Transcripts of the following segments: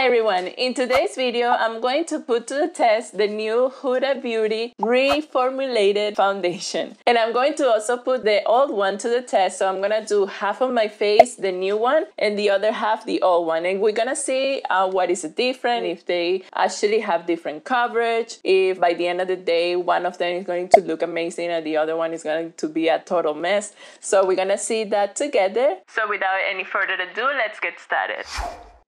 Hi everyone, in today's video I'm going to put to the test the new Huda Beauty reformulated foundation, and I'm going to also put the old one to the test. So I'm gonna do half of my face, the new one, and the other half the old one, and we're gonna see what is different, if they actually have different coverage, if by the end of the day one of them is going to look amazing and the other one is going to be a total mess. So we're gonna see that together. So without any further ado, let's get started.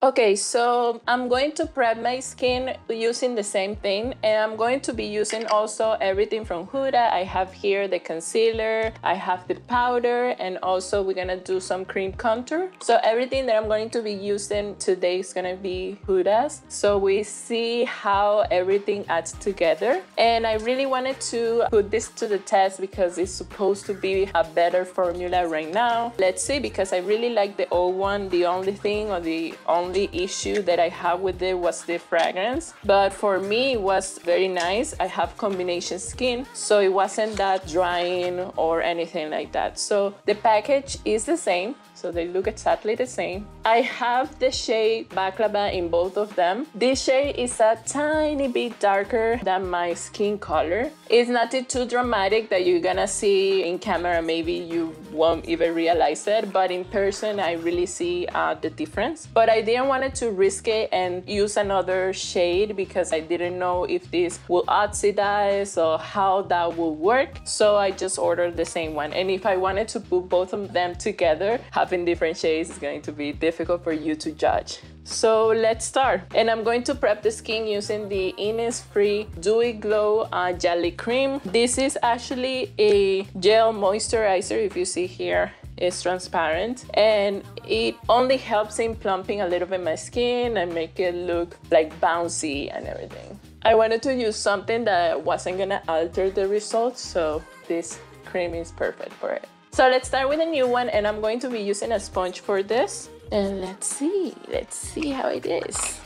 Okay, so I'm going to prep my skin using the same thing, and I'm going to be using also everything from Huda. I have here the concealer, I have the powder, and also we're gonna do some cream contour. So everything that I'm going to be using today is gonna be Huda's. So we see how everything adds together. And I really wanted to put this to the test because it's supposed to be a better formula right now. Let's see, because I really like the old one. The only thing, or the only issue that I have with it was the fragrance, but for me it was very nice. I have combination skin, so it wasn't that drying or anything like that. So the package is the same, so they look exactly the same. I have the shade Baclava in both of them. This shade is a tiny bit darker than my skin color. It's nothing too dramatic that you're gonna see in camera. Maybe you won't even realize it, but in person I really see the difference. But I didn't want to risk it and use another shade because I didn't know if this will oxidize or how that will work. So I just ordered the same one. And if I wanted to put both of them together, in different shades is going to be difficult for you to judge. So let's start, and I'm going to prep the skin using the Innisfree Dewy Glow Jelly Cream. This is actually a gel moisturizer. If you see here, it's transparent, and it only helps in plumping a little bit my skin and make it look like bouncy and everything. I wanted to use something that wasn't gonna alter the results, so this cream is perfect for it. So let's start with a new one, and I'm going to be using a sponge for this. And let's see how it is.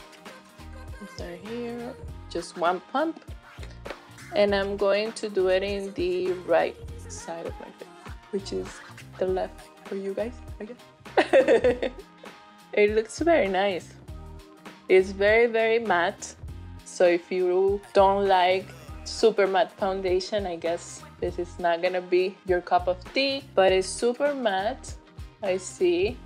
Start here, just one pump. And I'm going to do it in the right side of my face, which is the left for you guys, I guess. It looks very nice. It's very, very matte. So if you don't like super matte foundation, I guess this is not gonna be your cup of tea, but it's super matte. I see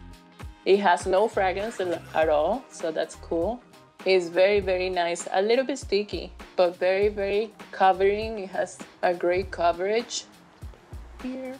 it has no fragrance at all, so that's cool. It's very, very nice. A little bit sticky, but very, very covering. It has a great coverage here.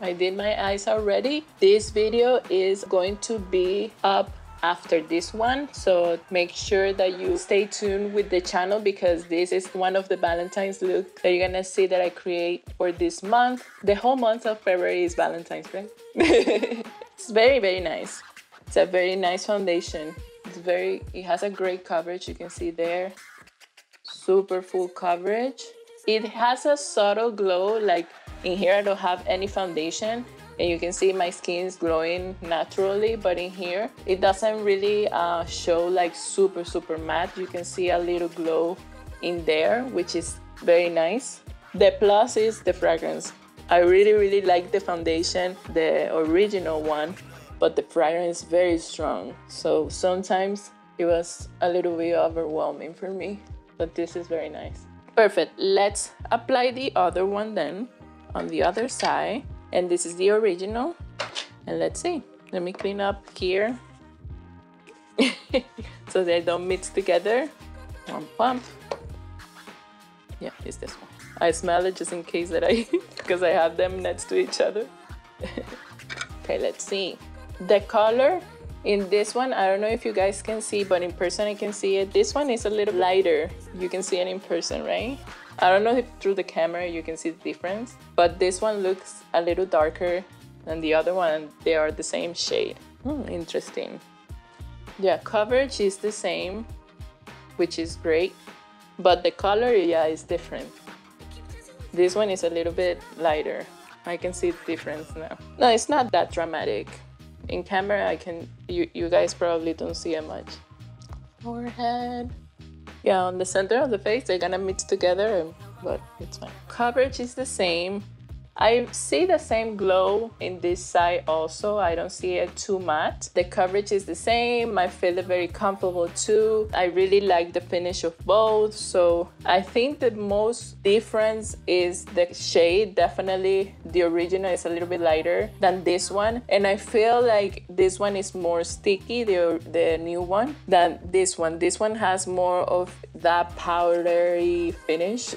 I did my eyes already. This video is going to be up after this one, so make sure that you stay tuned with the channel, because this is one of the Valentine's looks that you're gonna see that I create for this month. The whole month of February is Valentine's, right? It's very, very nice. It's a very nice foundation. It has a great coverage. You can see there, super full coverage. It has a subtle glow. Like in here I don't have any foundation, and you can see my skin is glowing naturally, but in here it doesn't really show like super, super matte. You can see a little glow in there, which is very nice. The plus is the fragrance. I really, really like the foundation, the original one, but the fragrance is very strong. So sometimes it was a little bit overwhelming for me, but this is very nice. Perfect. Let's apply the other one then on the other side. And this is the original, and let's see. Let me clean up here so they don't mix together. One pump. Yeah, it's this one. I smell it just in case that because I have them next to each other. Okay, let's see. The color in this one, I don't know if you guys can see, but in person I can see it. This one is a little lighter. You can see it in person, right? I don't know if through the camera you can see the difference, but this one looks a little darker than the other one. They are the same shade. Interesting. Yeah, coverage is the same, which is great, but the color, yeah, is different. This one is a little bit lighter. I can see the difference now. No, it's not that dramatic. In camera, you guys probably don't see it much. Forehead. Yeah, on the center of the face, they're gonna mix together, but it's fine. Coverage is the same. I see the same glow in this side also. I don't see it too matte. The coverage is the same. I feel it very comfortable too. I really like the finish of both. So I think the most difference is the shade. Definitely the original is a little bit lighter than this one. And I feel like this one is more sticky, the new one, than this one. This one has more of that powdery finish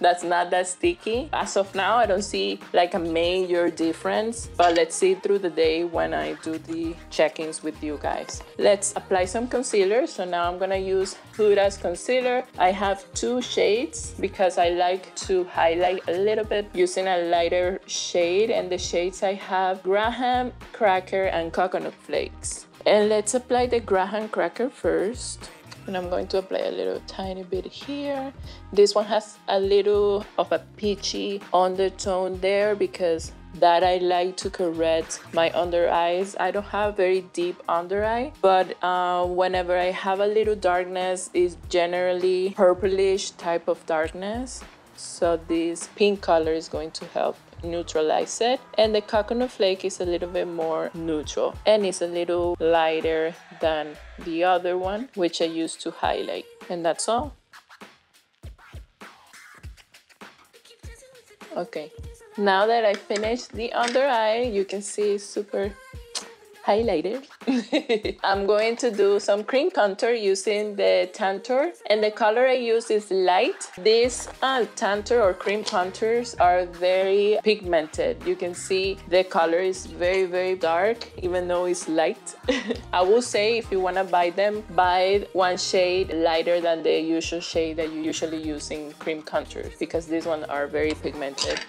that's not that sticky. As of now, I don't see like a major difference, but let's see through the day when I do the check-ins with you guys. Let's apply some concealer. So now I'm gonna use Huda's concealer. I have two shades because I like to highlight a little bit using a lighter shade, and the shades I have Graham Cracker and Coconut Flakes. And let's apply the Graham Cracker first. And I'm going to apply a little tiny bit here. This one has a little of a peachy undertone there because that I like to correct my under eyes. I don't have very deep under eye, but whenever I have a little darkness, it's generally purplish type of darkness. So this pink color is going to help neutralize it, and the coconut flake is a little bit more neutral and it's a little lighter than the other one, which I used to highlight. And that's all. Okay, now that I finished the under eye, you can see it's super highlighted. I'm going to do some cream contour using the Tantor, and the color I use is light. These Tantor or cream contours are very pigmented. You can see the color is very, very dark, even though it's light. I will say if you want to buy them, buy one shade lighter than the usual shade that you usually use in cream contours, because these ones are very pigmented.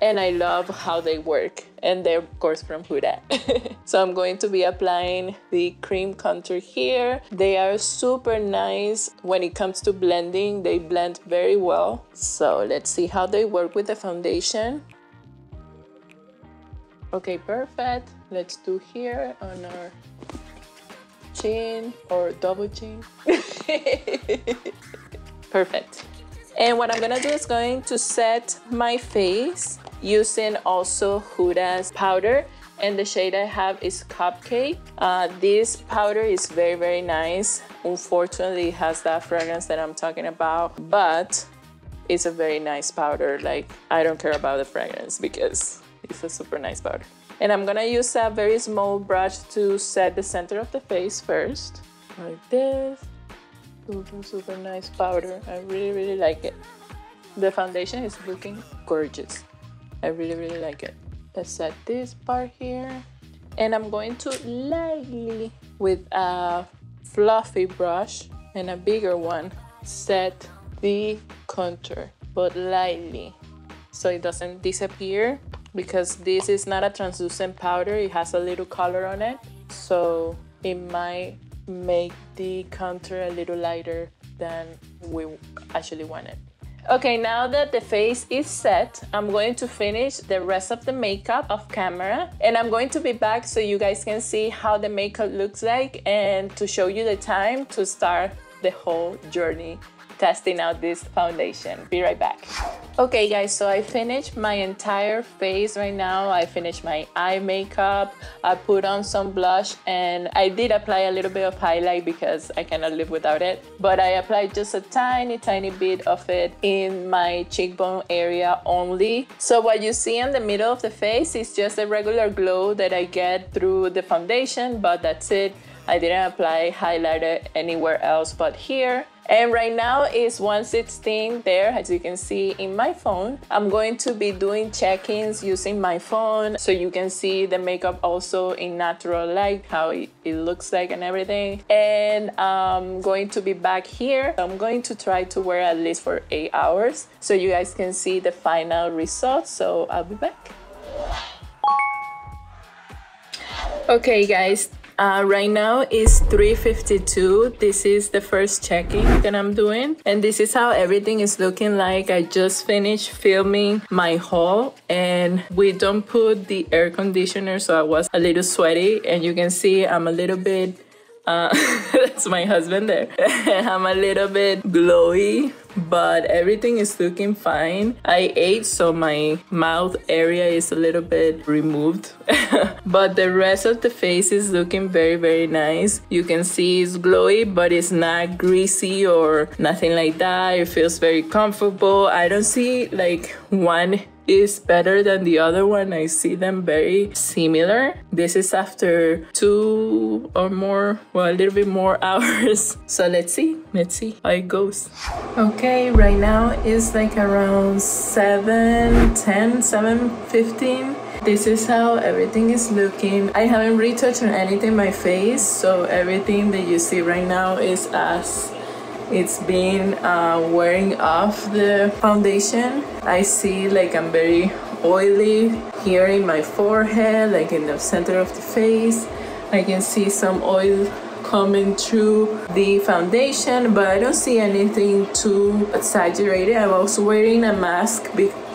And I love how they work. And they're, of course, from Huda. So I'm going to be applying the cream contour here. They are super nice when it comes to blending. They blend very well. So let's see how they work with the foundation. Okay, perfect. Let's do here on our chin or double chin. Perfect. And what I'm gonna do is going to set my face using also Huda's powder, and the shade I have is Cupcake. This powder is very, very nice. Unfortunately, it has that fragrance that I'm talking about, but it's a very nice powder. Like, I don't care about the fragrance because it's a super nice powder. And I'm gonna use a very small brush to set the center of the face first, like this. Super, super nice powder. I really, really like it. The foundation is looking gorgeous. I really, really like it. Let's set this part here. And I'm going to lightly, with a fluffy brush and a bigger one, set the contour, but lightly, so it doesn't disappear, because this is not a translucent powder. It has a little color on it, so it might make the contour a little lighter than we actually wanted. Okay, now that the face is set, I'm going to finish the rest of the makeup off camera, and I'm going to be back so you guys can see how the makeup looks like and to show you the time to start the whole journey testing out this foundation. Be right back. Okay guys, so I finished my entire face right now. I finished my eye makeup. I put on some blush, and I did apply a little bit of highlight because I cannot live without it. But I applied just a tiny, tiny bit of it in my cheekbone area only. So what you see in the middle of the face is just a regular glow that I get through the foundation, but that's it. I didn't apply highlighter anywhere else but here. And right now it's 1:16 there, as you can see in my phone. I'm going to be doing check-ins using my phone so you can see the makeup also in natural light, how it looks like and everything. And I'm going to be back here. I'm going to try to wear at least for 8 hours so you guys can see the final results. So I'll be back. Okay guys, right now is 3:52. This is the first check-in that I'm doing, and this is how everything is looking like. I just finished filming my haul, and we don't put the air conditioner, so I was a little sweaty, and you can see I'm a little bit that's my husband there. I'm a little bit glowy but everything is looking fine. I ate, so my mouth area is a little bit removed. But the rest of the face is looking very, very nice. You can see it's glowy, but it's not greasy or nothing like that. It feels very comfortable. I don't see like one is better than the other one. I see them very similar. This is after 2 or more, well, a little bit more hours. So let's see how it goes. Okay, right now it's like around 7:10, 7:15. This is how everything is looking. I haven't retouched on anything in my face, so everything that you see right now is as it's been wearing off the foundation. I see like I'm very oily here in my forehead, like in the center of the face. I can see some oil coming through the foundation, but I don't see anything too exaggerated. I was wearing a mask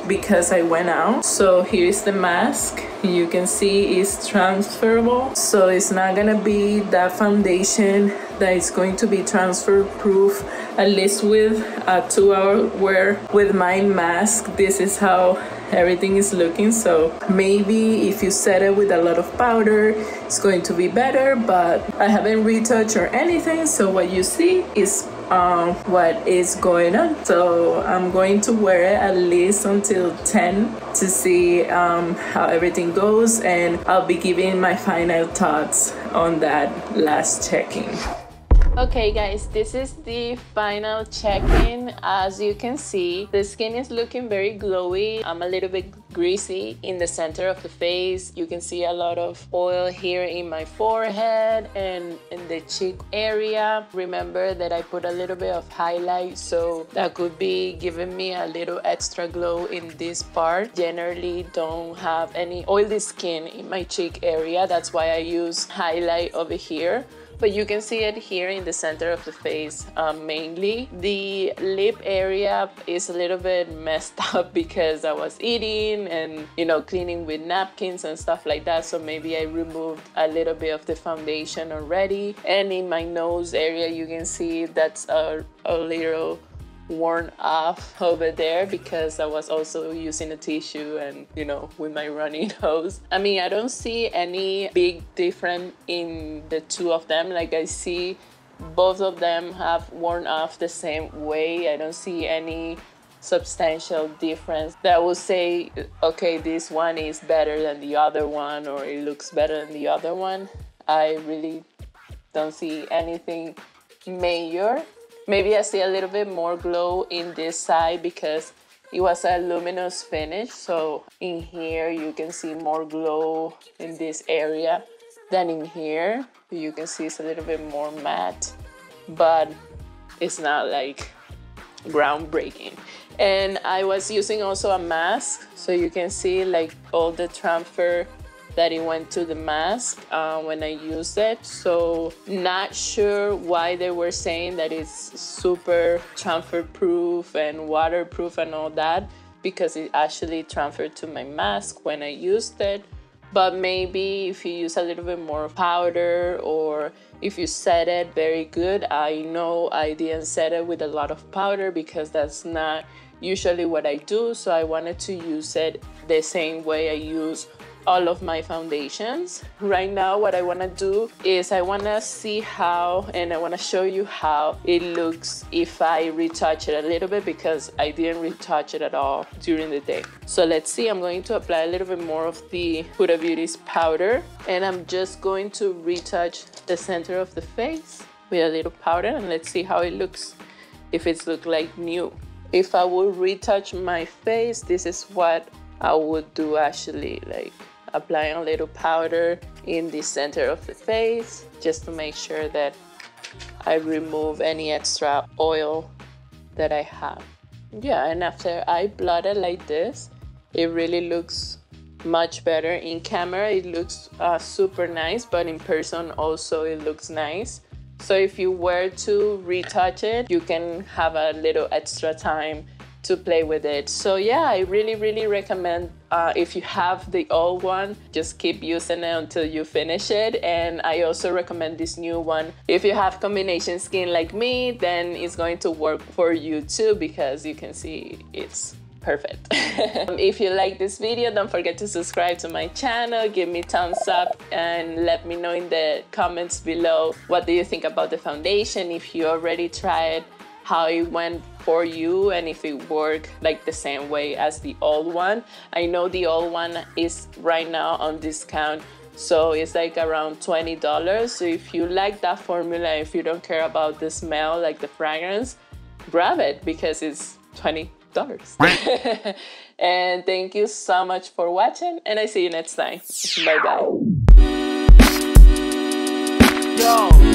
because I went out. So here is the mask. You can see it's transferable, so it's not gonna be that foundation that is going to be transfer proof, at least with a 2-hour wear. With my mask, this is how everything is looking. So maybe if you set it with a lot of powder, it's going to be better, but I haven't retouched or anything, so what you see is what is going on. So I'm going to wear it at least until 10 to see how everything goes, and I'll be giving my final thoughts on that last check-in. Okay guys, this is the final check-in. As you can see, the skin is looking very glowy. I'm a little bit greasy in the center of the face. You can see a lot of oil here in my forehead and in the cheek area. Remember that I put a little bit of highlight, so that could be giving me a little extra glow in this part. Generally don't have any oily skin in my cheek area, that's why I use highlight over here. But you can see it here in the center of the face mainly. The lip area is a little bit messed up because I was eating and, you know, cleaning with napkins and stuff like that. So maybe I removed a little bit of the foundation already. And in my nose area, you can see that's a little worn off over there because I was also using a tissue and, you know, with my runny nose. I mean, I don't see any big difference in the two of them. Like, I see both of them have worn off the same way. I don't see any substantial difference that will say, okay, this one is better than the other one, or it looks better than the other one. I really don't see anything major. Maybe I see a little bit more glow in this side because it was a luminous finish. So in here, you can see more glow in this area than in here. You can see it's a little bit more matte, but it's not like groundbreaking. And I was using also a mask, so you can see like all the transfer that it went to the mask when I used it. So not sure why they were saying that it's super transfer proof and waterproof and all that, because it actually transferred to my mask when I used it. But maybe if you use a little bit more powder, or if you set it very good. I know I didn't set it with a lot of powder because that's not usually what I do. So I wanted to use it the same way I use all of my foundations. Right now what I want to do is I want to see how, and I want to show you how it looks if I retouch it a little bit, because I didn't retouch it at all during the day. So let's see. I'm going to apply a little bit more of the Huda Beauty's powder, and I'm just going to retouch the center of the face with a little powder, and let's see how it looks, if it's look like new. If I would retouch my face, this is what I would do actually, like applying a little powder in the center of the face, just to make sure that I remove any extra oil that I have. Yeah, and after I blot it like this, it really looks much better. In camera it looks super nice, but in person also it looks nice. So if you were to retouch it, you can have a little extra time to play with it. So yeah, I really, really recommend if you have the old one, just keep using it until you finish it. And I also recommend this new one. If you have combination skin like me, then it's going to work for you too, because you can see it's perfect. If you like this video, don't forget to subscribe to my channel, give me thumbs up, and let me know in the comments below what do you think about the foundation, if you already tried, how it went for you, and if it worked like the same way as the old one. I know the old one is right now on discount, so it's like around $20. So if you like that formula, if you don't care about the smell, like the fragrance, grab it because it's $20. And thank you so much for watching, and I see you next time. Bye bye. Yo.